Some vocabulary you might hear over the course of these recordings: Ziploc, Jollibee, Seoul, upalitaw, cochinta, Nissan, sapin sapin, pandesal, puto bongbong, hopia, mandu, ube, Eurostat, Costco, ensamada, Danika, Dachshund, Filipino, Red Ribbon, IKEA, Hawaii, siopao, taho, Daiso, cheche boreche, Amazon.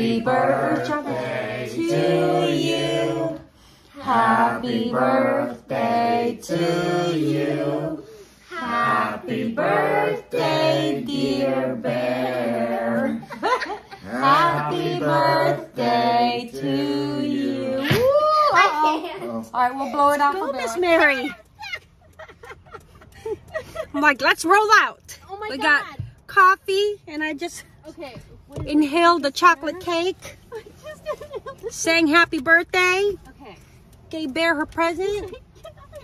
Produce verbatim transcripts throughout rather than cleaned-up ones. Happy birthday to you. Happy birthday to you. Happy birthday, dear bear. Happy birthday to you. All right, we'll blow it out for Miss Mary. I'm like, let's roll out. Oh my we God. got coffee, and I just okay, inhaled the chocolate cake. I just sang happy birthday. Okay. Gave Bear her present.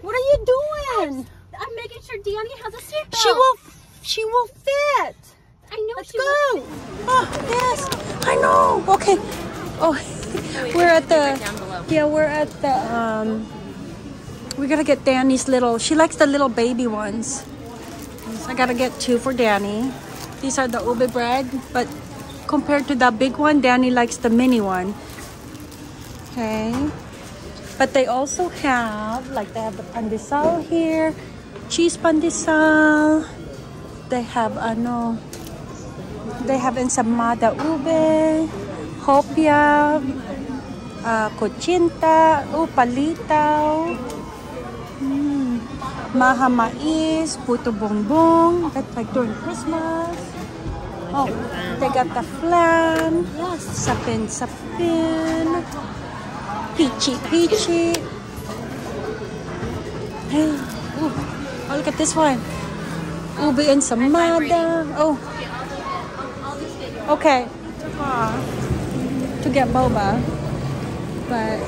What are you doing? I'm, I'm making sure Danny has a seatbelt. She will, she will fit. I know Let's she go. will. Fit. Oh, yes, I know. Okay. Oh, we're at the, yeah, we're at the, um, we gotta get Danny's little, she likes the little baby ones. I gotta get two for Danny. These are the ube bread, but compared to the big one, Danny likes the mini one. Okay. But they also have, like they have the pandesal here, cheese pandesal. They have, ano, they have ensamada ube, hopia, uh, cochinta, upalitaw. Maha mais, puto bongbong. That's like during Christmas. Oh, they got the flan. Yes. Sapin, sapin. Peachy, peachy. Hey, ooh. Oh, look at this one. Ube ensamada. Oh. Okay. Uh, to get boba. But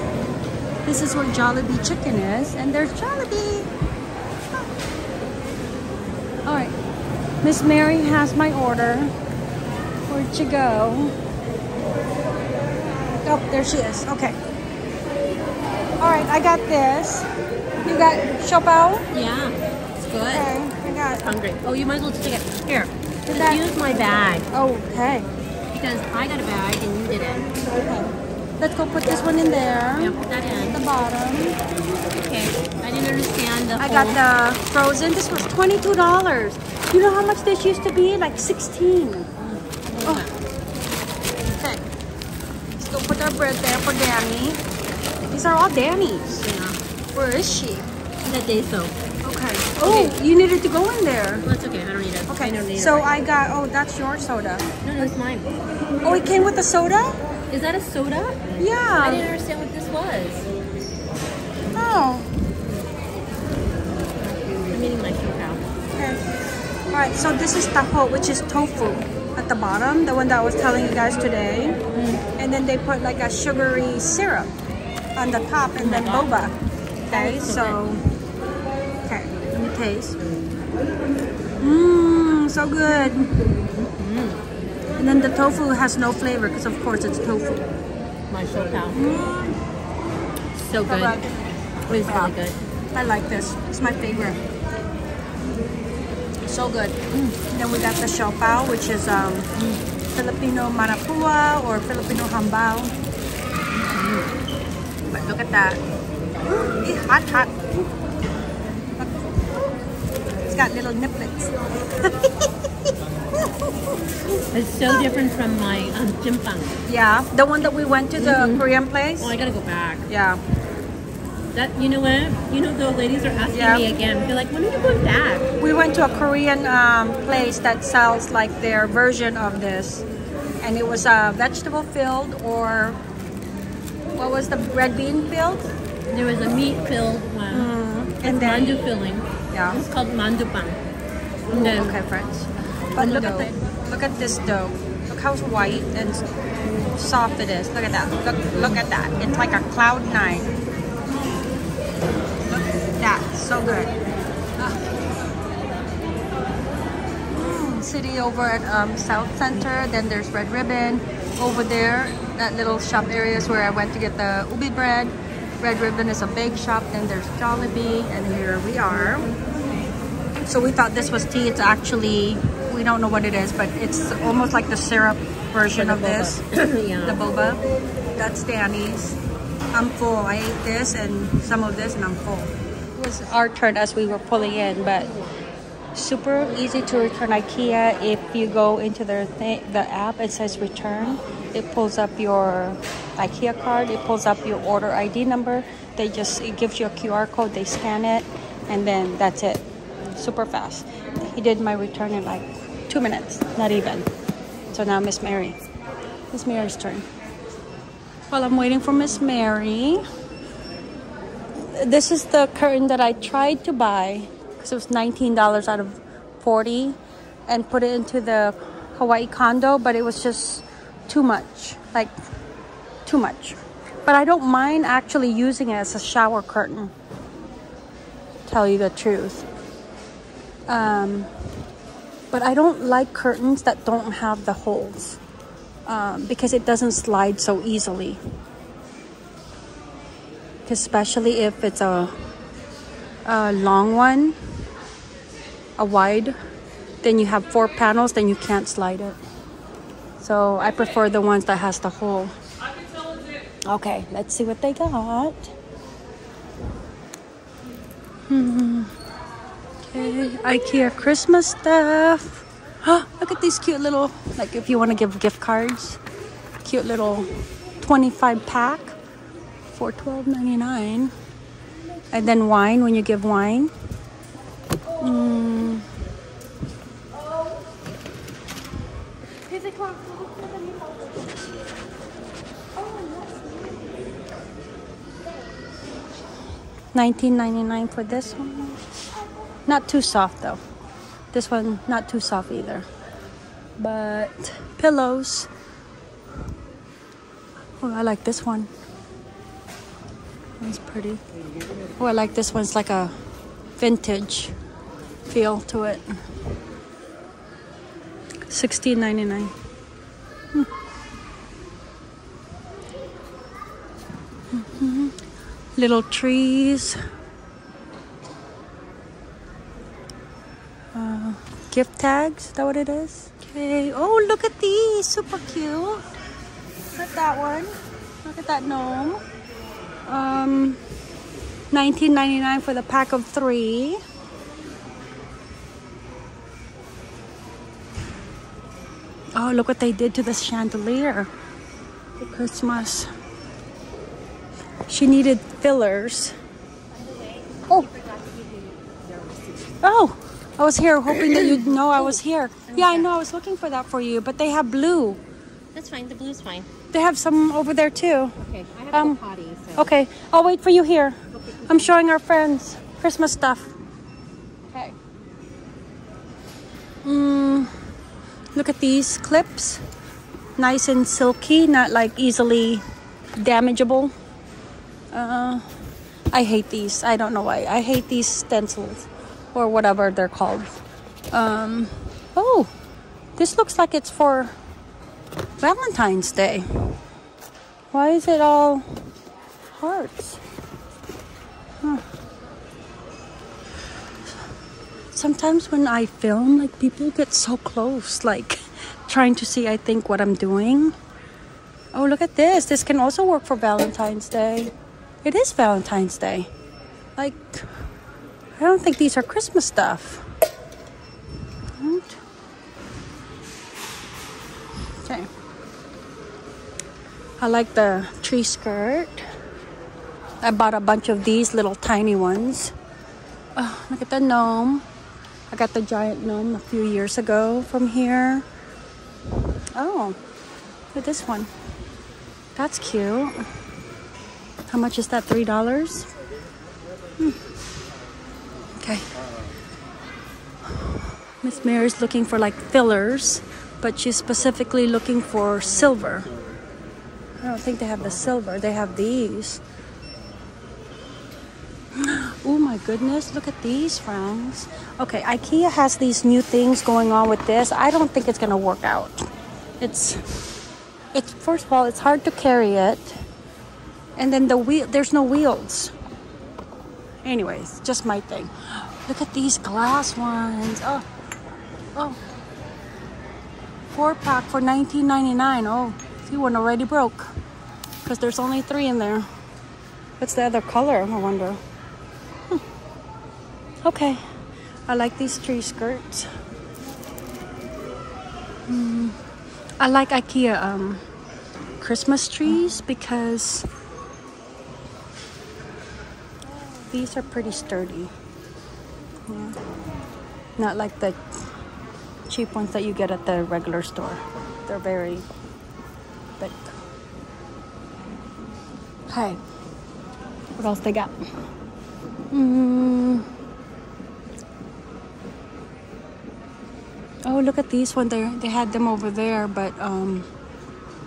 this is where Jollibee chicken is. And there's Jollibee. All right, Miss Mary has my order. Where'd she go? Oh, there she is. Okay. All right, I got this. You got Chopao? Yeah, it's good. Okay, I got it. Hungry. Oh, you might as well take it. Here, just that... use my bag. Oh, okay. Because I got a bag and you didn't. Okay. Let's go put this one in there. Yeah, put that in. At the bottom. Okay. I didn't understand the I whole. got the frozen. This was twenty-two dollars. You know how much this used to be? Like sixteen. Mm. Oh. Okay. Let's go put our bread there for Danny. These are all Danny's. Yeah. Where is she? She's at Daiso. Okay. Oh, okay. You needed to go in there. Well, that's okay. I don't need it. Okay. I don't need so it right I got, oh, that's your soda. No, no, it's mine. Oh, it came with a soda? Is that a soda? Yeah. I didn't understand what this was. Oh. Alright, so this is taho, which is tofu at the bottom, the one that I was telling you guys today. Mm. And then they put like a sugary syrup on the top and then boba. Okay, so, okay, let me taste. Mmm, so good. Mm. And then the tofu has no flavor because, of course, it's tofu. My shopao. Mm. So good. It was really good. I like this, it's my favorite. So good. Mm. And then we got the siopao, which is um, mm. Filipino marapua or Filipino hambao. Mm. But look at that. Mm. It's hot, hot. Look. It's got little niblets. It's so different from my um, jimpang. Yeah, the one that we went to, the mm-hmm. Korean place. Oh, I gotta go back. Yeah. That, you know what? You know, the ladies are asking yeah. me again. They're like, when are you going back? We went to a Korean um, place that sells like their version of this. And it was a uh, vegetable filled or what was the red bean filled? There was a meat filled one. Mm. And then, mandu filling. Yeah. It's called mandu pan. And then, okay, friends. But look at, the, look at this dough. Look how white and soft it is. Look at that. Look, look at that. It's like a cloud nine. That's so good. Ah. Mm, city over at um, South Center. Then there's Red Ribbon over there. That little shop area is where I went to get the ubi bread. Red Ribbon is a bake shop. Then there's Jollibee, and here we are. So we thought this was tea. It's actually, we don't know what it is, but it's almost like the syrup version of this. Yeah. The boba. That's Danny's. I'm full. I ate this and some of this, and I'm full. It was our turn as we were pulling in, but super easy to return IKEA. If you go into their th the app, it says return. It pulls up your IKEA card. It pulls up your order I D number. They just, it gives you a Q R code. They scan it, and then that's it. Super fast. He did my return in like two minutes, not even. So now Miss Mary. Miss Mary's turn. Well, I'm waiting for Miss Mary. This is the curtain that I tried to buy because it was nineteen dollars out of forty and put it into the Hawaii condo, but it was just too much, like too much. But I don't mind actually using it as a shower curtain, tell you the truth. Um, but I don't like curtains that don't have the holes um, because it doesn't slide so easily. Especially if it's a, a long one, a wide, then you have four panels, then you can't slide it. So I prefer the ones that has the hole. Okay, let's see what they got. Hmm. Okay, IKEA Christmas stuff. Oh, look at these cute little, like if you want to give gift cards, cute little twenty-five pack for twelve ninety-nine. And then wine, when you give wine. Mm. nineteen ninety-nine for this one. Not too soft though. This one, not too soft either. But pillows. Oh, I like this one. It's pretty. Oh, I like this one. It's like a vintage feel to it. sixteen ninety-nine. Hmm. Mm-hmm. Little trees. Uh, gift tags, is that what it is? Okay. Oh, look at these. Super cute. Look at that one. Look at that gnome. Um, nineteen ninety-nine for the pack of three. Oh, look what they did to this chandelier for Christmas. She needed fillers. Oh, oh! I was here hoping that you'd know I was here. Yeah, I know. I was looking for that for you, but they have blue. That's fine. The blue's fine. They have some over there too. Okay, I have um, potty, so. Okay, I'll wait for you here. Okay. I'm showing our friends Christmas stuff. Okay. Mm, look at these clips. Nice and silky, not like easily damageable. Uh, I hate these. I don't know why. I hate these stencils or whatever they're called. Um, oh, this looks like it's for Valentine's Day. Why is it all hearts? Huh. Sometimes when I film, like people get so close, like trying to see, I think, what I'm doing. Oh, look at this. This can also work for Valentine's Day. It is Valentine's Day. Like, I don't think these are Christmas stuff. Right? Okay. I like the tree skirt. I bought a bunch of these little tiny ones. Oh, look at the gnome. I got the giant gnome a few years ago from here. Oh, look at this one. That's cute. How much is that? three dollars? Hmm. Okay. Miss Mary's looking for like fillers, but she's specifically looking for silver. I don't think they have the silver. They have these. Oh my goodness. Look at these, friends. Okay, IKEA has these new things going on with this. I don't think it's going to work out. It's, it's first of all, it's hard to carry it. And then the wheel, there's no wheels. Anyways, just my thing. Look at these glass ones. Oh, oh. Four pack for nineteen ninety-nine. Oh, see, one already broke because there's only three in there. What's the other color? I wonder. Hmm. Okay, I like these three skirts. Mm. I like IKEA um, Christmas trees because these are pretty sturdy. Yeah. Not like the cheap ones that you get at the regular store. They're very thick. Okay, what else they got? Mm. Oh, look at these ones. They, they had them over there, but um,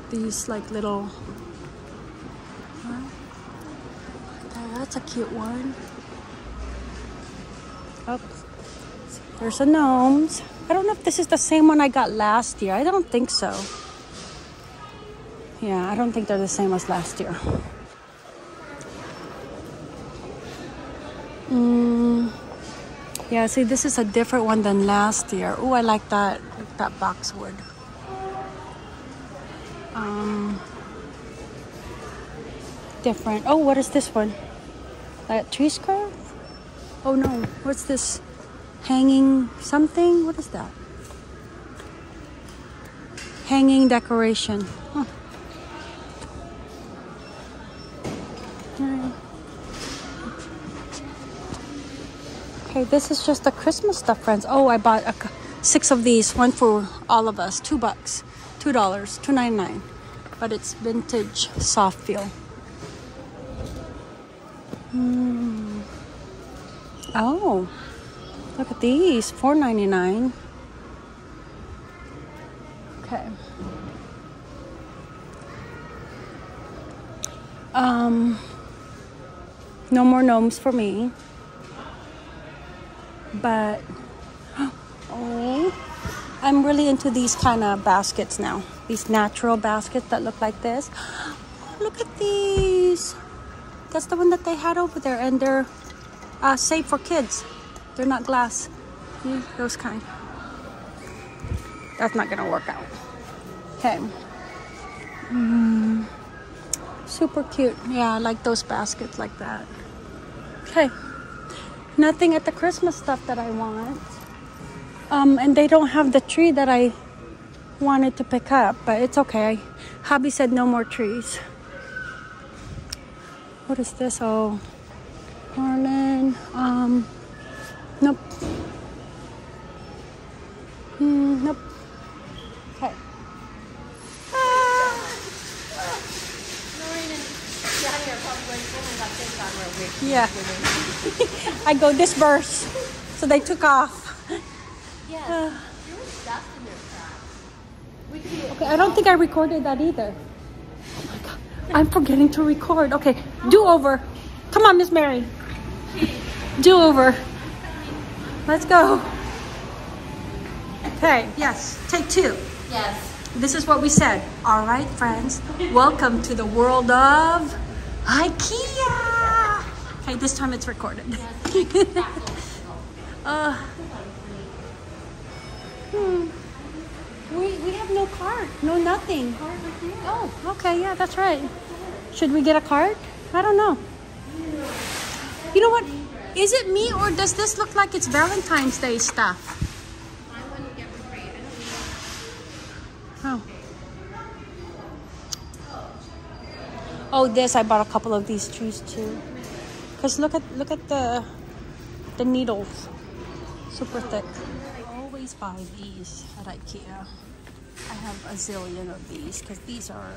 these like little... Oh, that's a cute one. Oh, there's the gnomes. I don't know if this is the same one I got last year. I don't think so. Yeah, I don't think they're the same as last year. Mm, yeah, see, this is a different one than last year. Oh, I like that, like that boxwood. Um, different. Oh, what is this one? That tree scarf? Oh no, what's this? Hanging something? What is that? Hanging decoration. Huh. Okay, this is just the Christmas stuff, friends. Oh, I bought a, six of these, one for all of us, two bucks, two dollars, two ninety nine. But it's vintage soft feel. Mm. Oh, look at these, four ninety nine. Okay. Um, no more gnomes for me. But oh, I'm really into these kind of baskets now. These natural baskets that look like this. Oh, look at these. That's the one that they had over there, and they're uh, safe for kids. They're not glass. Mm, those kind. That's not gonna work out. Okay. Mm, super cute. Yeah, I like those baskets like that. Okay. Nothing at the Christmas stuff that I want. Um, and they don't have the tree that I wanted to pick up, but it's okay. Hubby said no more trees. What is this? Oh, Marlin. Um, nope. Mm, nope. Okay. Yeah. I go this verse. So they took off. Yes. Uh, okay, I don't think I recorded that either. Oh my god. I'm forgetting to record. Okay, do over. Come on, Miss Mary. Do over. Let's go. Okay, yes. Take two. Yes. This is what we said. All right, friends. Welcome to the world of IKEA. Okay, this time it's recorded. uh, hmm. We we have no card, no nothing. Oh, okay, yeah, that's right. Should we get a card? I don't know. You know what? Is it me or does this look like it's Valentine's Day stuff? Oh. Oh, this, I bought a couple of these trees too. Cause look at look at the the needles, super thick. I always buy these at IKEA. I have a zillion of these because these are,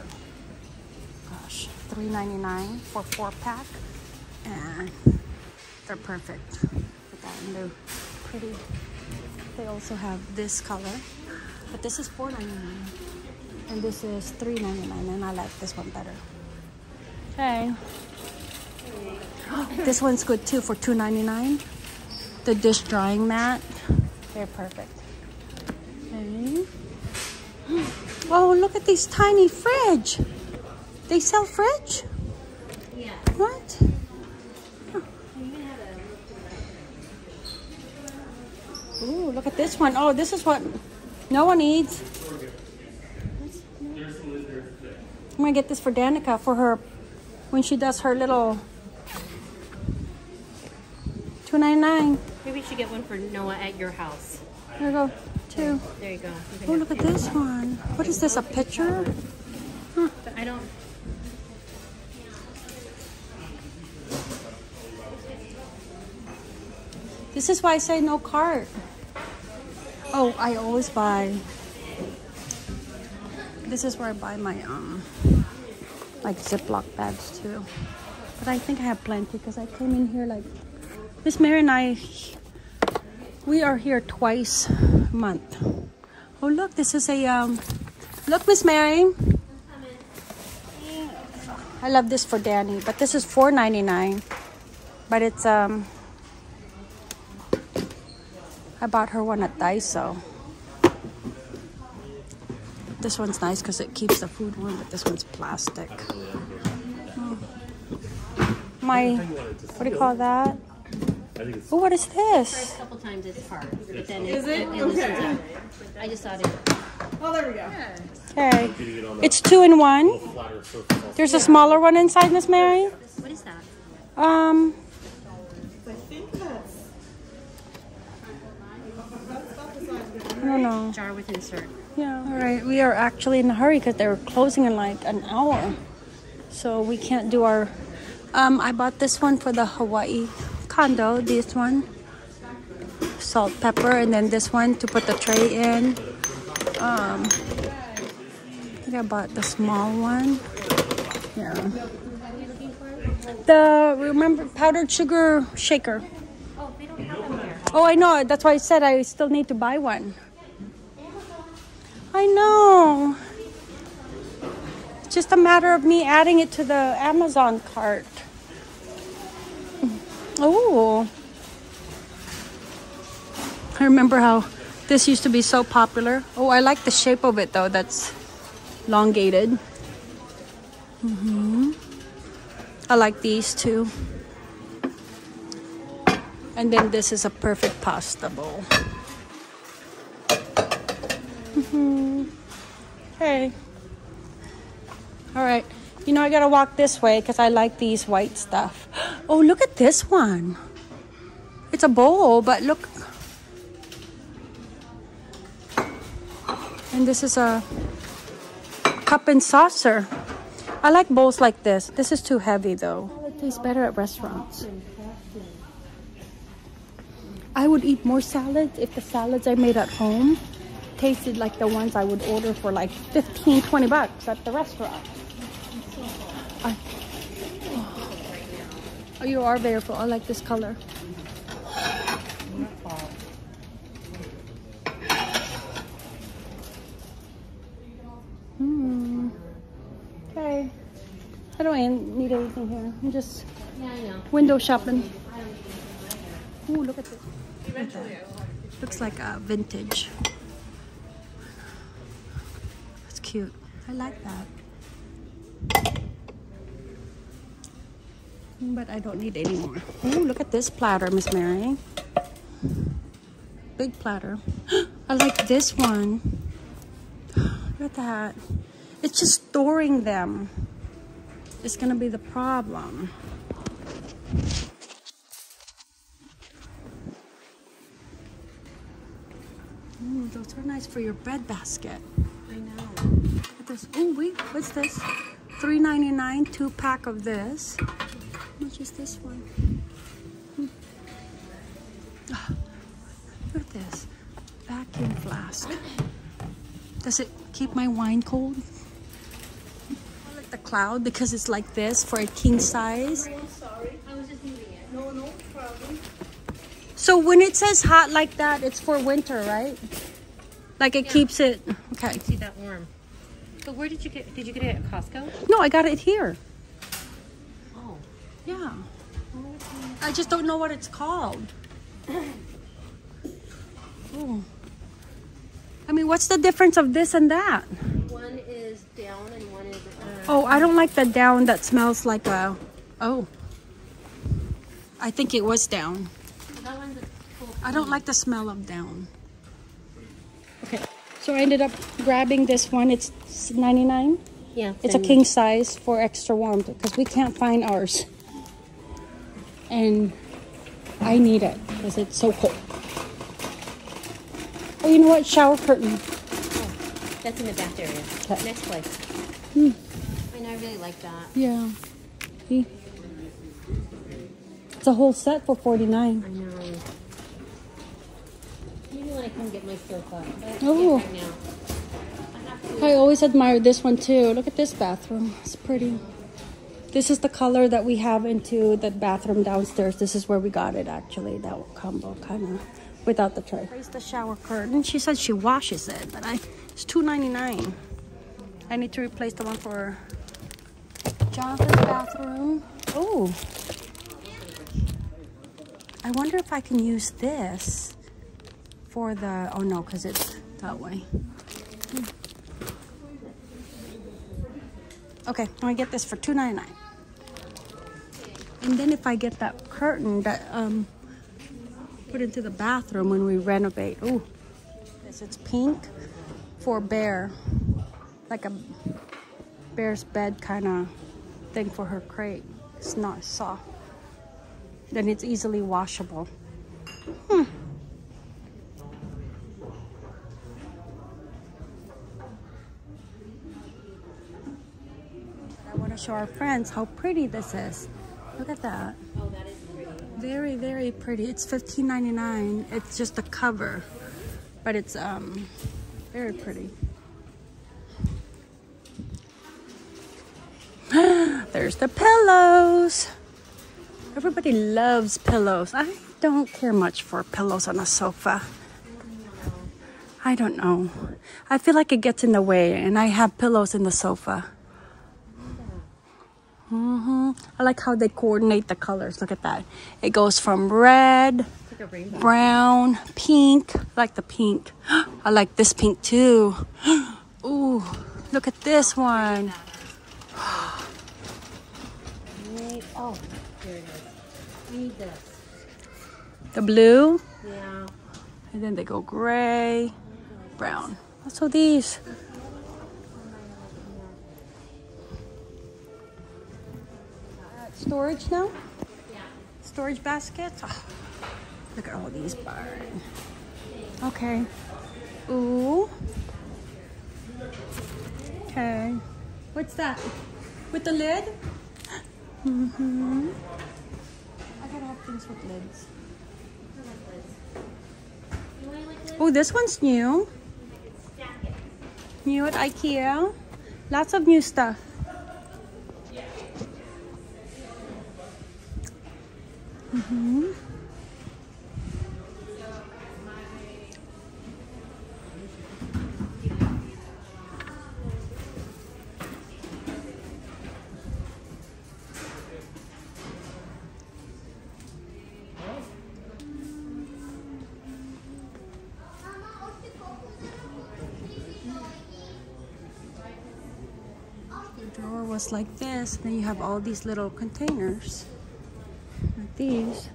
gosh, three ninety-nine for four pack, and they're perfect for that. And they're pretty. They also have this color, but this is four ninety-nine, and this is three ninety-nine, and I like this one better. Okay. Oh, this one's good too for two ninety-nine. The dish drying mat. They're perfect. Okay. Oh, look at these tiny fridge. They sell fridge? Yeah. What? Huh. Ooh, look at this one. Oh, this is what no one eats. I'm gonna get this for Danica for her when she does her little two ninety-nine. Maybe you should get one for Noah at your house. There you go. Two. There you go. You oh, look at this one. What is this, a picture? Huh. I don't... This is why I say no cart. Oh, I always buy... This is where I buy my, um, like, Ziploc bags, too. But I think I have plenty because I came in here, like... Miss Mary and I, we are here twice a month. Oh, look, this is a, um, look, Miss Mary. I love this for Danny, but this is four ninety-nine. But it's, um, I bought her one at Daiso. This one's nice because it keeps the food warm, but this one's plastic. Oh. My, what do you call that? Oh, what is this? A couple times it's hard, but then is it? It, it okay. I just thought it. Oh, there we go. Okay. Yeah. It's two in one. There's yeah. a smaller one inside, Miss Mary. What is that? Um. I think that's. I don't know. Jar with insert. Yeah. All right. We are actually in a hurry because they're closing in like an hour, so we can't do our. Um, I bought this one for the Hawaii condo, this one, salt, pepper, and then this one to put the tray in. um I think I bought the small one. Yeah, the remember powdered sugar shaker. Oh, they don't have them here. Oh, I know, that's why I said I still need to buy one. I know, it's just a matter of me adding it to the Amazon cart. Oh, I remember how this used to be so popular. Oh, I like the shape of it though. That's elongated. Mm-hmm. I like these too. And then this is a perfect pasta bowl. Mm-hmm. Okay. All right. You know, I gotta walk this way because I like these white stuff. Oh, look at this one. It's a bowl, but look. And this is a cup and saucer. I like bowls like this. This is too heavy, though. It tastes better at restaurants. I would eat more salads if the salads I made at home tasted like the ones I would order for like fifteen, twenty bucks at the restaurant. I Oh, you are beautiful. I like this color. Hmm. Okay. I don't need anything here. I'm just window shopping. Ooh, look at this. Okay. Looks like a vintage. That's cute. I like that. But I don't need any more. Oh, look at this platter, Miss Mary. Big platter. I like this one. Look at that. It's just storing them. It's gonna be the problem. Ooh, those are nice for your bread basket. I know. Look at this. Oh wait, what's this? three ninety-nine, two pack of this. How much is this one? Hmm. Oh, look at this vacuum flask. Does it keep my wine cold? I like the cloud because it's like this for a king size. Sorry, sorry. I was just moving it. No, no problem. So when it says hot like that, it's for winter, right? Like it yeah. keeps it. Okay. I see that warm. But where did you get? Did you get it at Costco? No, I got it here. Yeah, I just don't know what it's called. Oh, I mean, what's the difference of this and that? One is down and one is up. Oh, I don't like the down that smells like a. Oh, I think it was down. That one's a I don't like the smell of down. Okay, so I ended up grabbing this one. It's ninety-nine. Yeah, it's a king size for extra warmth because we can't find ours. And I need it because it's so cold. Oh, you know what? Shower curtain. Oh, that's in the back area. Okay. Next place. Hmm. I know, I really like that. Yeah. See? It's a whole set for forty-nine dollars. I know. Maybe when I come get my sofa. Oh. Right now. I always admire this one too. Look at this bathroom. It's pretty. This is the color that we have into the bathroom downstairs. This is where we got it actually. That combo kind of without the tray. Raise the shower curtain. She said she washes it, but I it's two ninety-nine. I need to replace the one for Jonathan's bathroom. Oh. I wonder if I can use this for the oh no, because it's that way. Hmm. Okay, I'm gonna get this for two ninety-nine. And then if I get that curtain that um put into the bathroom when we renovate. Ooh. This it's pink for bear. Like a bear's bed kind of thing for her crate. It's not soft. Then it's easily washable. Hmm. Show our friends how pretty this is. Look at that. Oh, that is pretty. Very, very pretty. It's fifteen ninety-nine. It's just a cover, but it's um very pretty. There's the pillows. Everybody loves pillows. I don't care much for pillows on a sofa. I don't know. I feel like it gets in the way, and I have pillows in the sofa. Mm-hmm. I like how they coordinate the colors. Look at that. It goes from red, like brown, pink. I like the pink. I like this pink too. Ooh, look at this one. Need, oh, here it is. I need this. The blue? Yeah. And then they go gray, brown. Also these. Storage now? Yeah. Storage baskets? Oh, look at all these barn. Okay. Ooh. Okay. What's that? With the lid? Mm-hmm. I gotta have things with lids. I like lids. Like lids? Oh, this one's new. Stack it. New at IKEA. Lots of new stuff. Mm-hmm. The drawer was like this, and then you have all these little containers. These,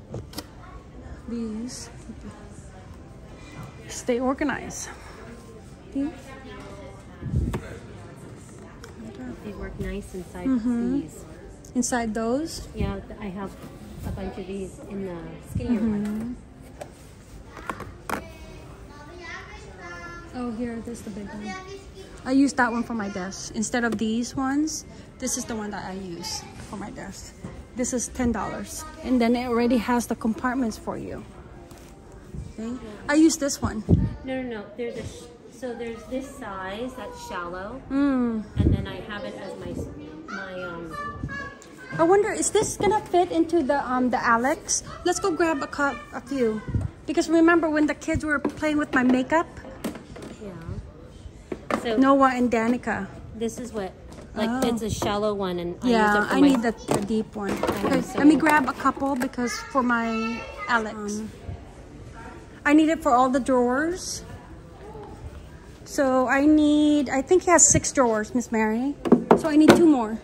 these, stay organized. These, they work nice inside mm-hmm. these. Inside those? Yeah, I have a bunch of these in the skinnier mm-hmm. one. Oh, here, this is the big one. I use that one for my desk. Instead of these ones, this is the one that I use for my desk. This is ten dollars, and then it already has the compartments for you. Okay, I use this one. No, no, no. There's a sh so there's this size that's shallow, mm. and then I have it as my my. Um... I wonder, is this gonna fit into the um the Alex? Let's go grab a cup, a few, because remember when the kids were playing with my makeup? Yeah. So Noah and Danica. This is what. Like oh. It's a shallow one, and I yeah, use it for I my... need the, the deep one. Okay, so let me grab a couple because for my Alex, um, I need it for all the drawers. So I need, I think he has six drawers, Miss Mary. So I need two more.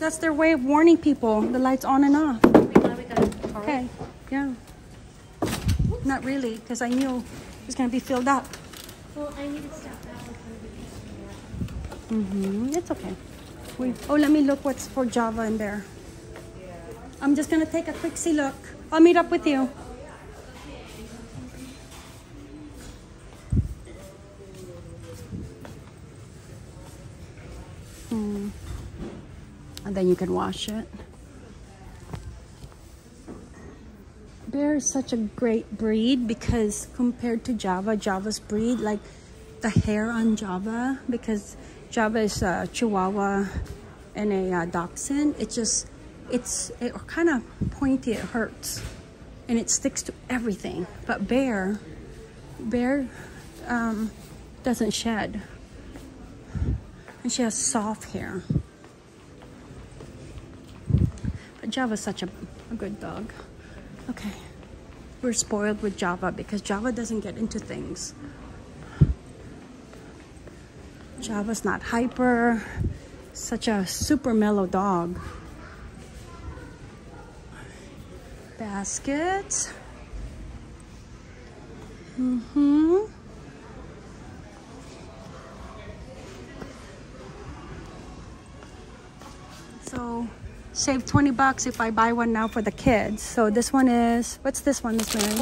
That's their way of warning people. The light's on and off. We got it. Okay, yeah. Oops. Not really, because I knew it was gonna be filled up. Well, I needed stuff. Mm-hmm. It's okay. We, oh, let me look what's for Java in there. I'm just going to take a quick see look. I'll meet up with you. Mm. And then you can wash it. Bear is such a great breed because compared to Java, Java's breed, like the hair on Java, because Java is a Chihuahua and a uh, Dachshund, it just, it's it kind of pointy, it hurts, and it sticks to everything. But Bear, Bear um, doesn't shed, and she has soft hair. But Java's such a, a good dog. Okay, we're spoiled with Java because Java doesn't get into things. Java's not hyper, such a super mellow dog. Baskets. Mm-hmm. So, save twenty bucks if I buy one now for the kids. So this one is, what's this one, Miss Mary?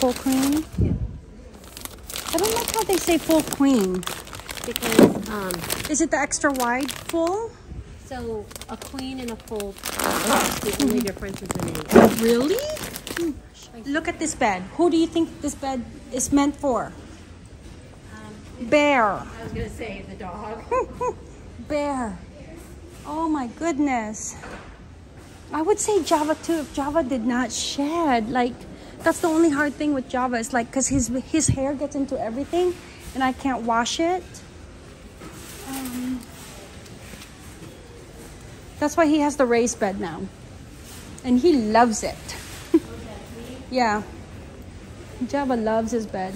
Full queen. Full queen? Yeah. I don't like how they say full queen. Because, um... is it the extra wide full? So, a queen and a full, that's the only difference between these. Really? Mm. Look at this bed. Who do you think this bed is meant for? Um, Bear. I was going to say the dog. Bear. Oh my goodness. I would say Java too if Java did not shed. Like, that's the only hard thing with Java. It's like, because his, his hair gets into everything and I can't wash it. Um, that's why he has the raised bed now. And he loves it. Yeah. Java loves his bed.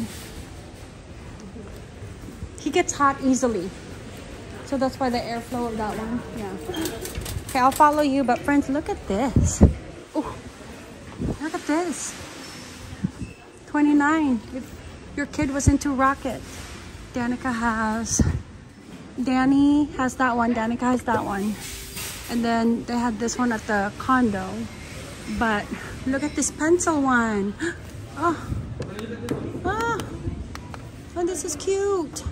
He gets hot easily. So that's why the airflow of that one. Yeah. Okay, I'll follow you. But friends, look at this. Oh, look at this. twenty-nine. If your kid was into Rocket. Danica has. Danny has that one. Danica has that one. And then they had this one at the condo. But look at this pencil one. Oh. Oh, oh this is cute.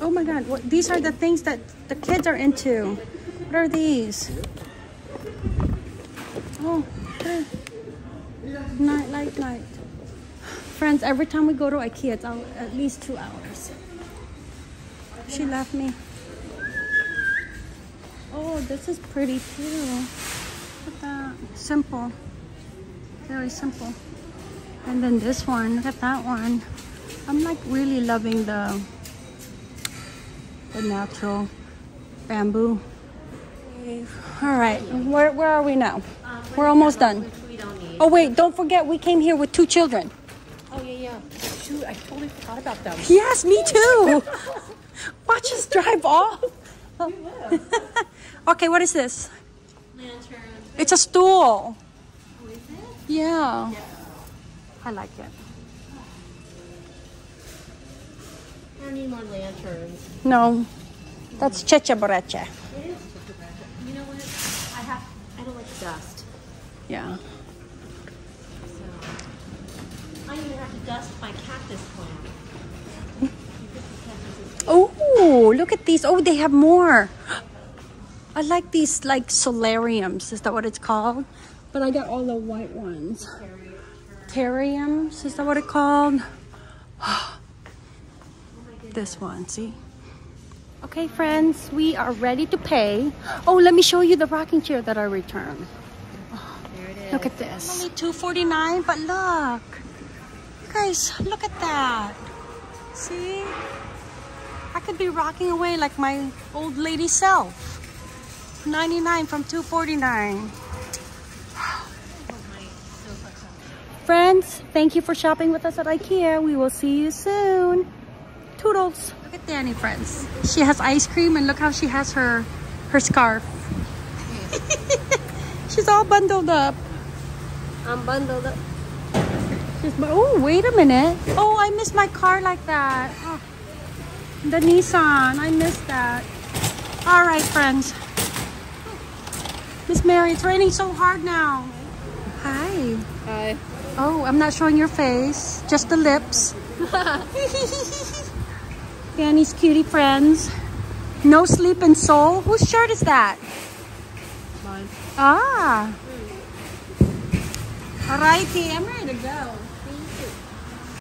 Oh my God, what, these are the things that the kids are into. What are these? Oh, okay. Night, light, light. Friends, every time we go to IKEA, it's at least two hours. She left me. Oh, this is pretty too. Look at that. Simple. Very simple. And then this one, look at that one. I'm like really loving the... the natural bamboo. All right, where, where are we now? Um, We're almost done. We don't oh wait, don't forget we came here with two children. Oh yeah, yeah. Shoot, I totally forgot about them. Yes, me too. Watch us drive off. We will. Okay, what is this? Lantern. It's a stool. Oh, is it? Yeah. Yeah. I like it. I need more lanterns. No, that's cheche boreche. It is cheche boreche. You know what? I have. I don't like the dust. Yeah. So I even have to dust my cactus plant. Oh, look at these! Oh, they have more. I like these like solariums. Is that what it's called? But I got all the white ones. Terrariums. Is that what it's called? This one, see? Okay, friends, we are ready to pay. Oh, let me show you the rocking chair that I returned. Oh, there it is. Look at this. It's only two forty-nine, but look. You guys, look at that. See? I could be rocking away like my old lady self. ninety-nine from two forty-nine. Friends, thank you for shopping with us at IKEA. We will see you soon. Toodles. Look at Danny, friends. She has ice cream and look how she has her her scarf. She's all bundled up. I'm bundled up. She's, oh, wait a minute. Oh, I missed my car like that. Oh, the Nissan. I missed that. All right, friends. Miss Mary, it's raining so hard now. Hi. Hi. Oh, I'm not showing your face, just the lips. Fanny's cutie friends. No sleep in Seoul. Whose shirt is that? Mine. Ah. Alrighty, I'm ready to go.